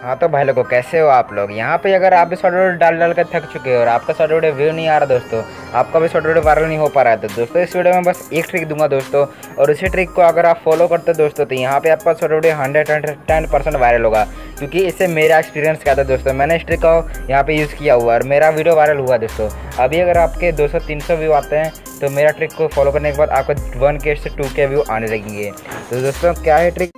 हाँ तो भाई लोगों, कैसे हो आप लोग। यहाँ पे अगर आप भी शॉर्ट वीडियो डाल कर थक चुके हो और आपका शॉर्ट वीडियो व्यू नहीं आ रहा दोस्तों, आपका भी शॉर्ट वीडियो वायरल नहीं हो पा रहा है, तो दोस्तों इस वीडियो में बस एक ट्रिक दूंगा दोस्तों, और उसी ट्रिक को अगर आप फॉलो करते हो दोस्तों तो यहाँ पे आपका शॉर्ट वीडियो 110% वायरल होगा, क्योंकि इससे मेरा एक्सपीरियंस क्या था दोस्तों। मैंने इस ट्रिक को यहाँ पर यूज़ किया हुआ और मेरा वीडियो वायरल हुआ दोस्तों। अभी अगर आपके 200-300 व्यू आते हैं तो मेरा ट्रिक को फॉलो करने के बाद आपको 1K से 2K व्यू आने लगेंगे। तो दोस्तों क्या है ट्रिक।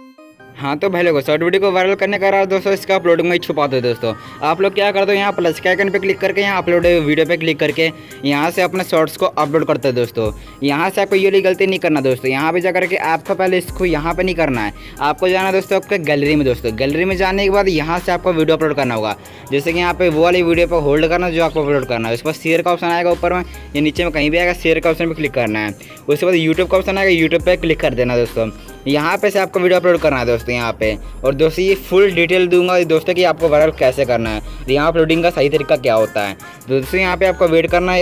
हाँ तो भाई लोगों, शॉर्ट वीडियो को वायरल करने का रहा दोस्तों, इसका अपलोडिंग में ही छुपा दो दोस्तों। आप लोग क्या करते हो, यहाँ प्लस के आइकन पे क्लिक करके, यहाँ अपलोड वीडियो पे क्लिक करके यहाँ से अपने शॉर्ट्स को अपलोड करते हो दोस्तों। यहाँ से आपको ये वाली गलती नहीं करना दोस्तों। यहाँ पे जाकर के आपको पहले इसको यहाँ पे नहीं करना है, आपको जाना दोस्तों आपके गैलरी में दोस्तों। गैलरी में जाने के बाद यहाँ से आपको वीडियो अपलोड करना होगा, जैसे कि यहाँ पे वो वाली वीडियो पर होल्ड करना जो आपको अपलोड करना है। उसके बाद शेयर का ऑप्शन आएगा ऊपर में या नीचे में कहीं भी आएगा, शेयर का ऑप्शन पर क्लिक करना है। उसके बाद यूट्यूब का ऑप्शन आएगा, यूट्यूब पर क्लिक कर देना दोस्तों। यहाँ पे से आपको वीडियो अपलोड करना है दोस्तों यहाँ पे। और दोस्तों ये फुल डिटेल दूंगा दोस्तों कि आपको वायरल कैसे करना है, यहाँ अपलोडिंग का सही तरीका क्या होता है। दोस्तों यहाँ पे आपको वेट करना है,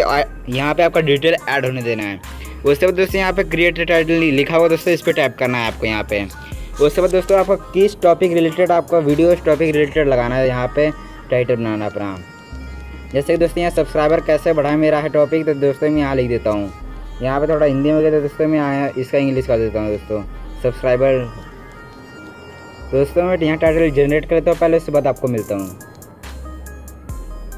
यहाँ पे आपका डिटेल ऐड होने देना है। उसके बाद दोस्तों यहाँ पे क्रिएट टाइटल लिखा हुआ दोस्तों, इस पर टाइप करना है आपको यहाँ पे। उसके बाद दोस्तों आपका किस टॉपिक रिलेटेड आपका वीडियो टॉपिक रिलेटेड लगाना है, यहाँ पर टाइटल बनाना है अपना। जैसे कि दोस्तों यहाँ सब्सक्राइबर कैसे बढ़ाए मेरा है टॉपिक, तो दोस्तों मैं यहाँ लिख देता हूँ। यहाँ पर थोड़ा हिंदी में गया तो दोस्तों मैं इसका इंग्लिश कर देता हूँ दोस्तों, सब्सक्राइबर। दोस्तों मैं यहाँ टाइटल जनरेट करता हूँ पहले, उसके बाद आपको मिलता हूँ।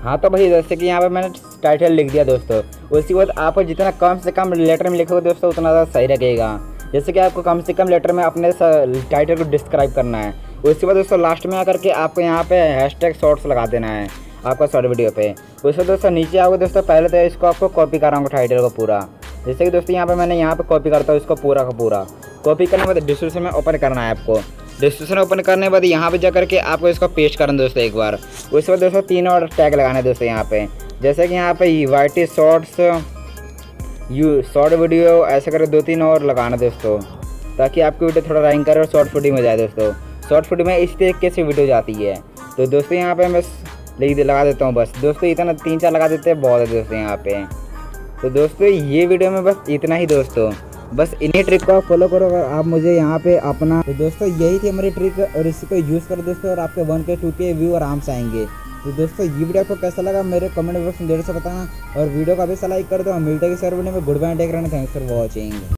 हाँ तो भाई जैसे कि यहाँ पे मैंने टाइटल लिख दिया दोस्तों। उसके बाद आपको जितना कम से कम लेटर में लिखोगे दोस्तों उतना ज़्यादा सही रहेगा। जैसे कि आपको कम से कम लेटर में अपने टाइटल को डिस्क्राइब करना है। उसके बाद दोस्तों लास्ट में आकर के आपको यहाँ पे हैशटैग शॉर्ट्स लगा देना है आपका शॉर्ट वीडियो पे। उसके दोस्तों नीचे आओगे दोस्तों, पहले तो इसको आपको कॉपी कराऊंगा टाइटल को पूरा। जैसे कि दोस्तों यहाँ पे मैंने यहाँ पे कॉपी करता हूँ इसको पूरा का पूरा। कॉपी करने के बाद डिस्क्रिप्शन में ओपन करना है आपको। डिस्क्रिप्शन ओपन करने के बाद यहाँ पे जाकर के आपको इसको पेस्ट करना दोस्तों एक बार। उसके बाद दोस्तों 3 और टैग लगाने दोस्तों यहाँ पे, जैसे कि यहाँ पे YT shorts you short video ऐसे करके 2-3 और लगाना दोस्तों, ताकि आपकी वीडियो थोड़ा रैंक करे और शॉर्ट वीडियो में जाए दोस्तों। शॉर्ट वीडियो में इस तरीके से वीडियो जाती है। तो दोस्तों यहाँ पर मैं लिख लगा देता हूँ बस दोस्तों, इतना 3-4 लगा देते हैं बहुत है दोस्तों यहाँ पे। तो दोस्तों ये वीडियो में बस इतना ही दोस्तों, बस इन्हीं ट्रिक को फॉलो करो अगर आप मुझे यहाँ पे अपना। तो दोस्तों यही थी हमारी ट्रिक, और इसी को यूज़ करो दोस्तों और आपके 1K 2K व्यू आराम से आएंगे। तो दोस्तों ये वीडियो आपको कैसा लगा मेरे कमेंट बॉक्स में जरूर से बताना, और वीडियो को अभी से लाइक कर दो। मिलते हैं कि सर वीडियो में। Good bye, take care, thanks for watching.